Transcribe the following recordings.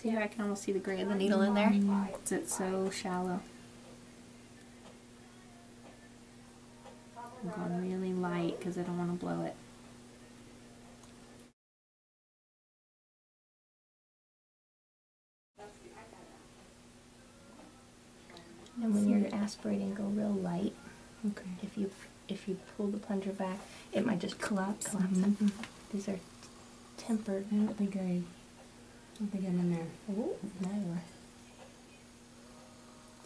See how I can almost see the gray of the needle in there? Because it's so shallow. I'm going really light because I don't want to blow it. And when you're aspirating, go real light. Okay. If you pull the plunger back, it might just collapse. Mm-hmm. These are tempered. I don't think I'm in there. Oh, now you are.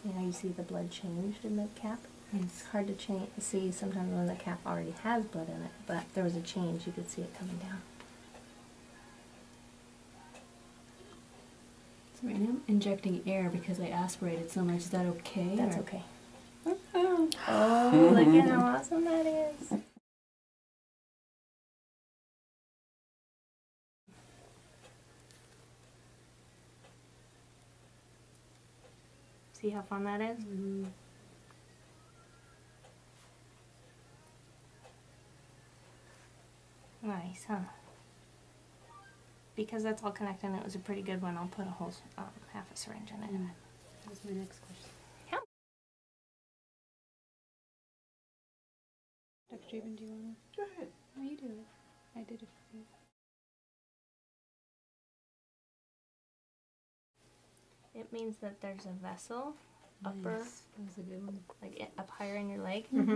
See how you see the blood changed in the cap? Yes. It's hard to see sometimes when the cap already has blood in it, but if there was a change, you could see it coming down. So right now I'm injecting air because I aspirated so much. Is that okay? That's okay. Oh, look at how awesome that is. See how fun that is? Mm-hmm. Nice, huh? Because that's all connected and it was a pretty good one, I'll put a whole half a syringe in it. Mm-hmm. That was my next question. Dr. Jabin, do you want to? Go ahead. No, you do it. I did it for you. It means that there's a vessel, upper, that was a good one. Like up higher in your leg. Mm-hmm.